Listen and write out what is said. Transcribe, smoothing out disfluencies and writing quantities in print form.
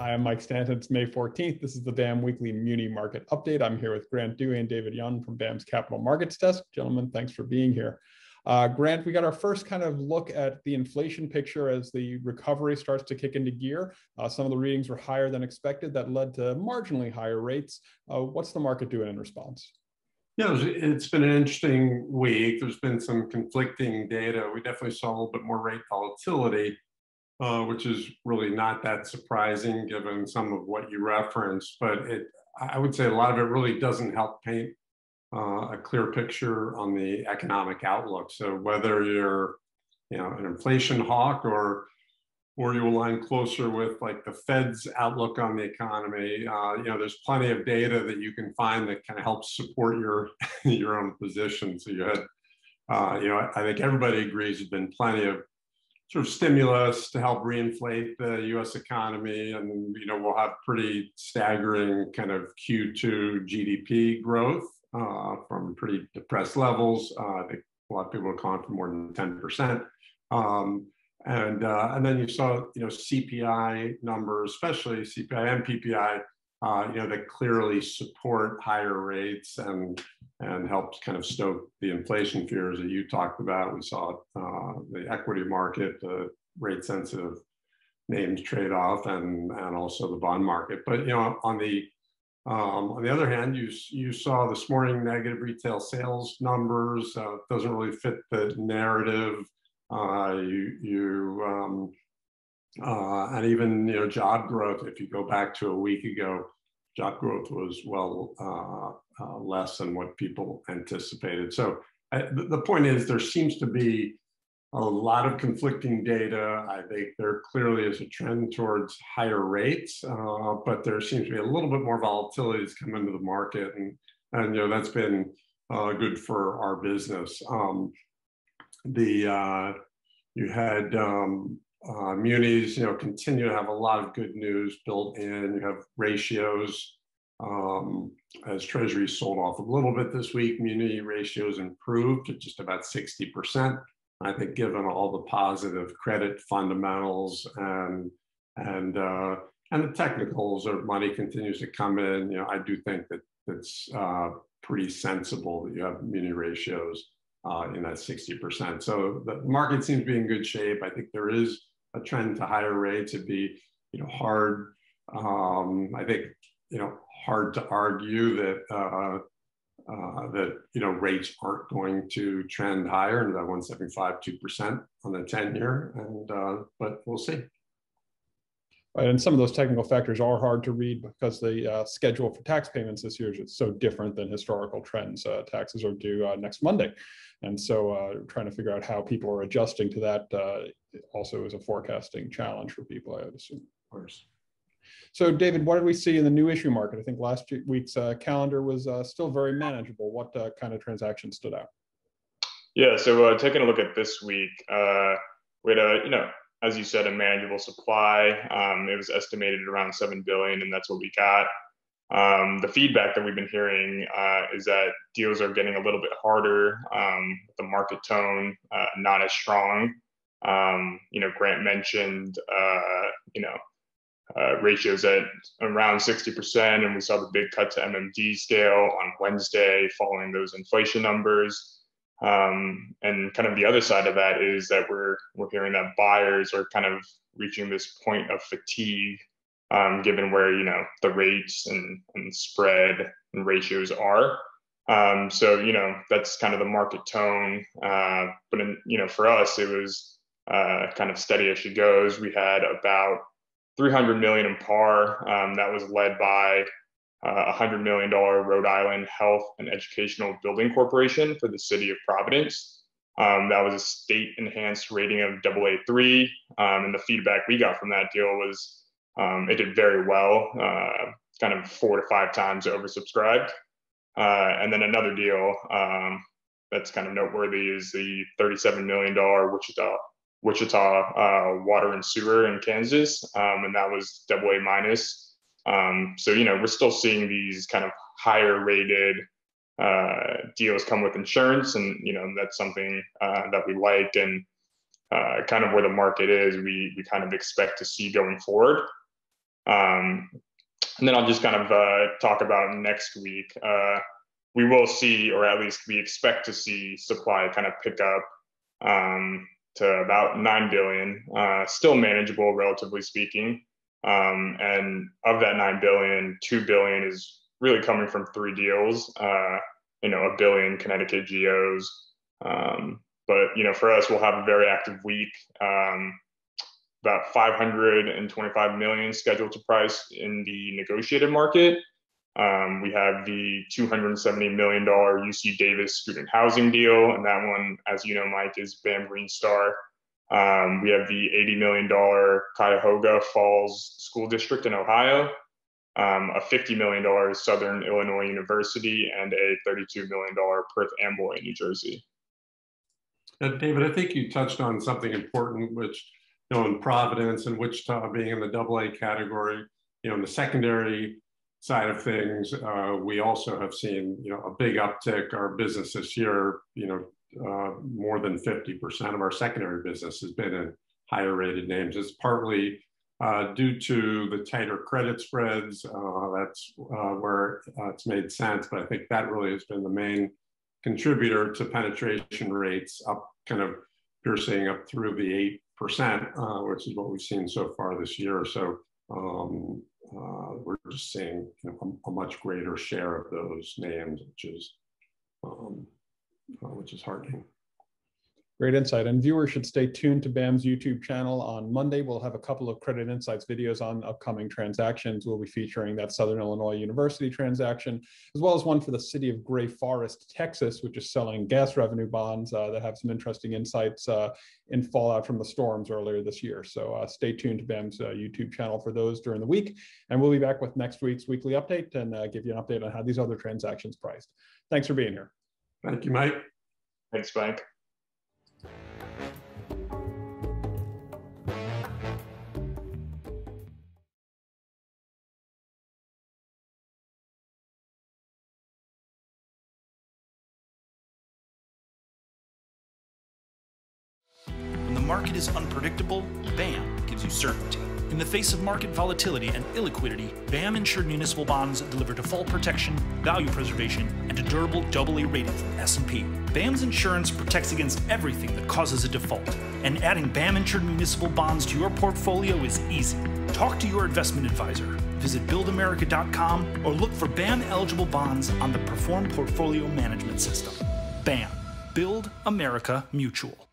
I am Mike Stanton. It's May 14th. This is the BAM Weekly Muni Market Update. I'm here with Grant Dewey and David Young from BAM's Capital Markets Desk. Gentlemen, thanks for being here. Grant, we got our first kind of look at the inflation picture as the recovery starts to kick into gear. Some of the readings were higher than expected. That led to marginally higher rates. What's the market doing in response? Yeah, it's been an interesting week. There's been some conflicting data. We definitely saw a little bit more rate volatility, which is really not that surprising given some of what you referenced, but I would say a lot of it really doesn't help paint a clear picture on the economic outlook. So whether you're an inflation hawk or you align closer with like the Fed's outlook on the economy, there's plenty of data that you can find that kind of helps support your own position. So you had, I think everybody agrees there's been plenty of sort of stimulus to help reinflate the U.S. economy, and we'll have pretty staggering kind of Q2 GDP growth from pretty depressed levels. I think a lot of people are calling for more than 10%, and then you saw CPI numbers, especially CPI and PPI, that clearly support higher rates and helps kind of stoke the inflation fears that you talked about. We saw the equity market, the rate-sensitive names trade off, and also the bond market. But on the other hand, you saw this morning negative retail sales numbers. Doesn't really fit the narrative. And even job growth. If you go back to a week ago, job growth was well less than what people anticipated. So the point is, there seems to be a lot of conflicting data. I think there clearly is a trend towards higher rates, but there seems to be a little bit more volatility that's come into the market, and that's been good for our business. You had munis, continue to have a lot of good news built in. You have ratios as Treasuries sold off a little bit this week. Muni ratios improved to just about 60%. I think, given all the positive credit fundamentals and the technicals, or money continues to come in, I do think that it's pretty sensible that you have muni ratios in that 60%. So the market seems to be in good shape. I think there is a trend to higher rates. It'd be, hard. I think, hard to argue that rates aren't going to trend higher into that 1.75%, 2% on the 10-year, and but we'll see. Right, and some of those technical factors are hard to read because the schedule for tax payments this year is so different than historical trends. Taxes are due next Monday, and so trying to figure out how people are adjusting to that also is a forecasting challenge for people, I would assume. Of course. So, David, what did we see in the new issue market? I think last week's calendar was still very manageable. What kind of transactions stood out? Yeah, so taking a look at this week, we had a, as you said, a manageable supply. It was estimated around 7 billion, and that's what we got. The feedback that we've been hearing is that deals are getting a little bit harder. The market tone not as strong. Grant mentioned, ratios at around 60%, and we saw the big cut to MMD scale on Wednesday following those inflation numbers. And kind of the other side of that is that we're hearing that buyers are kind of reaching this point of fatigue, given where, the rates and spread and ratios are. So, that's kind of the market tone. But, for us, it was kind of steady as she goes. We had about $300 million in par. That was led by $100 million Rhode Island Health and Educational Building Corporation for the city of Providence. That was a state-enhanced rating of AA3, and the feedback we got from that deal was it did very well, kind of 4 to 5 times oversubscribed. And then another deal that's kind of noteworthy is the $37 million Wichita water and sewer in Kansas, and that was AA-. So, we're still seeing these kind of higher rated deals come with insurance, and, that's something that we like, and kind of where the market is, we kind of expect to see going forward. And then I'll just kind of talk about next week. We will see, or at least we expect to see, supply kind of pick up to about 9 billion, still manageable, relatively speaking. And of that 9 billion, 2 billion is really coming from 3 deals, a billion Connecticut GOs. But, for us, we'll have a very active week, about $525 million scheduled to price in the negotiated market. We have the $270 million UC Davis student housing deal. And that one, as you know, Mike, is BAM Green Star. We have the $80 million Cuyahoga Falls School District in Ohio, a $50 million Southern Illinois University, and a $32 million Perth Amboy in New Jersey. David, I think you touched on something important, which, in Providence and Wichita being in the AA category, in the secondary side of things, we also have seen, a big uptick. Our business this year, more than 50% of our secondary business has been in higher rated names. It's partly due to the tighter credit spreads. That's where it's made sense, but I think that really has been the main contributor to penetration rates up, kind of piercing up through the 8%, which is what we've seen so far this year. So we're just seeing a much greater share of those names, which is heartening. Great insight. And viewers should stay tuned to BAM's YouTube channel. On Monday, we'll have a couple of Credit Insights videos on upcoming transactions. We'll be featuring that Southern Illinois University transaction, as well as one for the city of Gray Forest, Texas, which is selling gas revenue bonds that have some interesting insights in fallout from the storms earlier this year. So stay tuned to BAM's YouTube channel for those during the week. And we'll be back with next week's weekly update and give you an update on how these other transactions priced. Thanks for being here. Thank you, Mike. Thanks, Mike. When the market is unpredictable, BAM gives you certainty. In the face of market volatility and illiquidity, BAM-insured municipal bonds deliver default protection, value preservation, and a durable AA rating from S&P. BAM's insurance protects against everything that causes a default, and adding BAM-insured municipal bonds to your portfolio is easy. Talk to your investment advisor. Visit buildamerica.com or look for BAM-eligible bonds on the Perform Portfolio Management System. BAM. Build America Mutual.